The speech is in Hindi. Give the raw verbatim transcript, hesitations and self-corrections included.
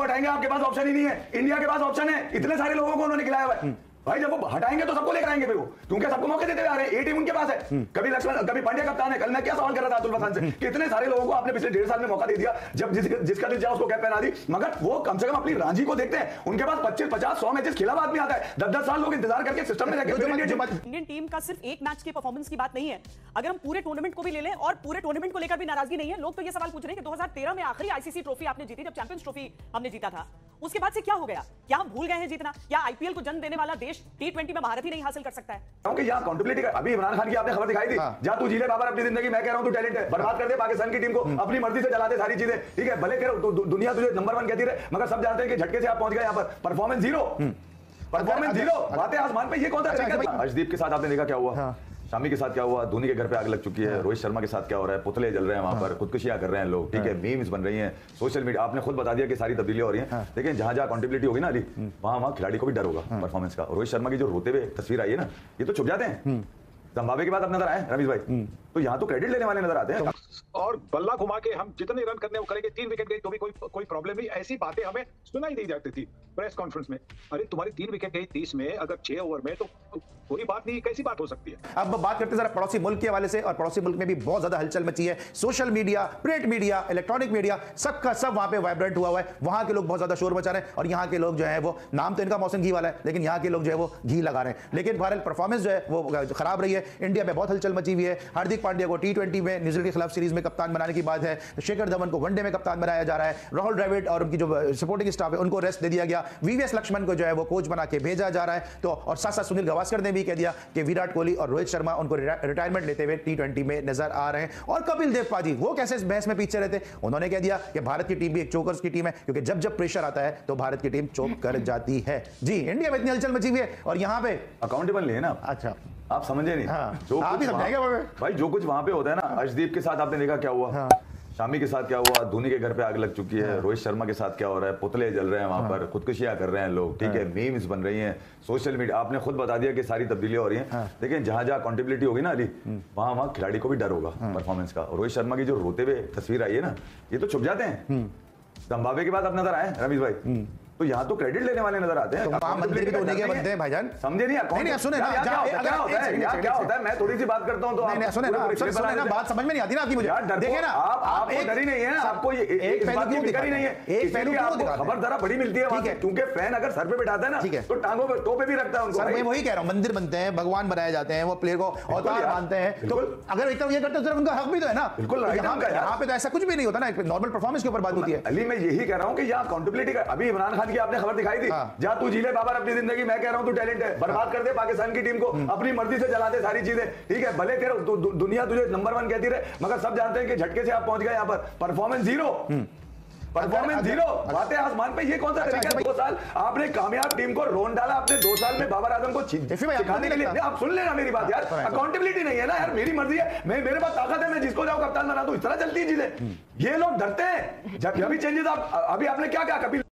हटाएंगे, आपके पास ऑप्शन ही नहीं है, इंडिया के पास ऑप्शन है, इतने सारे लोगों को उन्होंने खिलाया हुआ है भाई, जब वो हटाएंगे तो सबको लेकर आएंगे फिर वो, क्योंकि सबको मौके देते हुए आ रहे हैं, ए टीम उनके पास है, कभी लक्ष्मण कभी पांड्या कप्तान है। कल मैं क्या सवाल कर रहा था अतुल बसान से कि इतने सारे लोगों को आपने पिछले डेढ़ साल में मौका दे दिया, जब जिस, जिसका दिल चाहा उसको कैप पहना दी, मगर वो कम से कम अपनी रांझी को देखते हैं, उनके पास पच्चीस पचास सौ मैचेस खिला बाद में आता है, दस दस साल लोग इंतजार करके सिस्टम में रहते। इंडियन टीम का सिर्फ एक मैच की परफॉर्मेंस की बात नहीं है, अगर हम पूरे टूर्नामेंट को भी ले लें और पूरे टूर्नामेंट को लेकर भी नाराजगी नहीं है। लोग तो ये सवाल पूछ रहे हैं कि दो हज़ार तेरह में आखिरी आईसीसी ट्रॉफी आपने जीती, जब चैंपियंस ट्रॉफी हमने जीता था, उसके बाद से क्या हो गया? क्या हम भूल गए हैं जीतना? क्या आईपीएल को जन्म देने वाला देश टी ट्वेंटी में भारत ही नहीं हासिल कर सकता है? क्योंकि यहाँ कॉन्ट्रोवर्सी का अभी इमरान खान की आपने खबर दिखाई थी, जा तू जी ले बाबर अपनी जिंदगी, मैं कह रहा हूँ तू टैलेंट है, बर्बाद कर दे पाकिस्तान की टीम को, अपनी मर्जी से चला दे सारी चीजें, ठीक है, भले कह रहा दुनिया तुझे नंबर वन कहती रहे, मगर सब जानते हैं कि झटके से आप पहुंच गए यहाँ पर, परफॉर्मेंस जीरो, परफॉर्मेंस जीरो, बातें आसमान पे। ये कौन सा अर्शदीप के साथ आपने देखा क्या हुआ, शामी के साथ क्या हुआ, धोनी के घर पे आग लग चुकी है, रोहित शर्मा के साथ क्या हो रहा है, पुतले जल रहे हैं वहां पर, खुदकुशियां कर रहे हैं लोग, ठीक है, मीम्स बन रही हैं, सोशल मीडिया आपने खुद बता दिया कि सारी तब्दीलियां हो रही हैं, लेकिन जहां जहां अकाउंटेबिलिटी होगी ना अली, वहां वहां खिलाड़ी को भी डर होगा परफॉर्मेंस का। रोहित शर्मा की जो रोते हुए तस्वीर आई है ना, ये तो छुप जाते हैं, जिम्बाब्वे के बाद अब नजर आए रमेश भाई, तो यहाँ तो क्रेडिट लेने वाले नजर आते हैं, और बल्ला घुमा के हम जितने रन करने वो करेंगे, तीन विकेट गई तो भी कोई कोई प्रॉब्लम नहीं, ऐसी बातें हमें सुनाई दी जाती थी प्रेस कॉन्फ्रेंस में। अरे तुम्हारी तीन विकेट गई तीस में, अगर छह ओवर में, तो कोई बात नहीं, कैसी बात हो सकती है। अब बात करते हैं जरा पड़ोसी मुल्क के हवाले से, और पड़ोसी मुल्क में भी बहुत ज्यादा हलचल मची है, social media, print media, electronic media, सबका सब वहां पे वाइब्रेंट हुआ हुआ है, वहां के लोग बहुत ज्यादा शोर मचा रहे हैं, और यहाँ के लोग जो है वो, नाम तो इनका मौसम घी वाला है, लेकिन यहाँ के लोग जो है वो घी लगा रहे हैं, लेकिन बहरहाल परफॉर्मेंस जो है वो खराब रही है। इंडिया में बहुत हलचल मची हुई है, हार्दिक पांड्या को टी ट्वेंटी में न्यूजीलैंड के खिलाफ सीरीज में कप्तान बनाने की बात है, शिखर धवन को वनडे में कप्तान बनाया जा रहा है, राहुल द्रविड़ और उनकी जो सपोर्टिंग स्टाफ है उनको रेस्ट दे दिया गया, वीवीएस लक्ष्मण को जो है वो कोच बना के भेजा जा रहा है, तो और साथ साथ सुनील गावस्कर ने भी कह दिया कि विराट कोहली और रोहित शर्मा उनको रिटायरमेंट लेते हुए टी ट्वेंटी में नजर आ रहे हैं। और कपिल देव पाजी वो कैसे इस बहस में पीछे रहते, उन्होंने कह दिया कि भारत की टीम भी एक चोकर्स की टीम है, क्योंकि जब जब प्रेशर आता है तो भारत की टीम चोक कर जाती है। जी, इंडिया में इतनी हलचल मची हुई है और यहाँ पे अकाउंटेबल नहीं है ना। अच्छा, आप समझे नहीं। हाँ, जो आप ही समझाएंगे भाई, जो कुछ वहां पे होता है ना। अर्शदीप के साथ आपने देखा क्या हुआ, हाँ, शामी के साथ क्या हुआ, धोनी के घर पे आग लग चुकी है, रोहित शर्मा के साथ क्या हो रहा है, पुतले जल रहे हैं वहां पर, खुदकुशियां कर रहे हैं लोग, ठीक है, मीम्स बन रही हैं, सोशल मीडिया आपने खुद बता दिया कि सारी तब्दीलियां हो रही हैं, लेकिन जहां जहां अकाउंटेबिलिटी होगी ना अली, वहां वहां खिलाड़ी को भी डर होगा परफॉर्मेंस का। रोहित शर्मा की जो रोते हुए तस्वीर आई है ना, ये तो छुप जाते हैं, जिम्बाब्वे के बाद अब नजर आए रमेश भाई, तो यहाँ तो क्रेडिट लेने वाले नजर आते हैं। तो तो मंदिर भी होने के बनते हैं भाईजान, समझे नहीं आप? नहीं सुने ना, क्या होता है यार, क्या होता है, मैं थोड़ी सी बात करता हूँ तो नहीं सुने ना, सुने ना, बात समझ में नहीं आती ना आपकी मुझे। देखिए ना, आप आप डर ही नहीं है ना, आपको एक पहलू क्यों दिखा नहीं है, एक पहलू आपको खबर जरा बड़ी मिलती है, क्योंकि फैन अगर सर पे बैठाता है ना तो टांगों पे टोपे भी रखता है उनको। मैं वही कह रहा हूँ, मंदिर बनते हैं, भगवान बनाए जाते हैं, वो प्लेयर को अवतार मानते हैं, तो अगर इतना ये करते हैं उनका हक भी तो है ना। बिल्कुल, यहाँ पे तो ऐसा कुछ भी नहीं होता ना, नॉर्मल परफॉर्मेंस के ऊपर बात होती है। अली मैं यही कह रहा हूँ कि यहाँ अकाउंटेबिलिटी का, अभी इमरान खान आपने खबर दिखाई थी, जा तू जी ले बाबर अपनी जिंदगी, मैं कह रहा हूं तू टैलेंट है, बर्बाद कर दे पाकिस्तान की टीम को, अपनी मर्जी से चला दे सारी चीजें, ठीक है, भले कह रहा दुनिया तुझे नंबर वन कहती रहे, मगर सब जानते हैं कि झटके से आप पहुंच गए यहां पर, परफॉर्मेंस जीरो, परफॉर्मेंस जीरो, बातें आसमान पे। ये कौन सा तरीका है, दो साल आपने कामयाब टीम को रोन डाला, आपने दो साल में बाबर आजम को सिखाने के लिए। आप सुन लेना मेरी बात यार, अकाउंटेबिलिटी नहीं है ना यार, मेरी मर्जी है, मैं मेरे पास ताकत है, मैं जिसको जाऊं कप्तान बना दूं, इस तरह चलती है चीजें। ये लोग डरते हैं, जब भी चेंजेस। आप अभी आपने क्या कहा, कपिल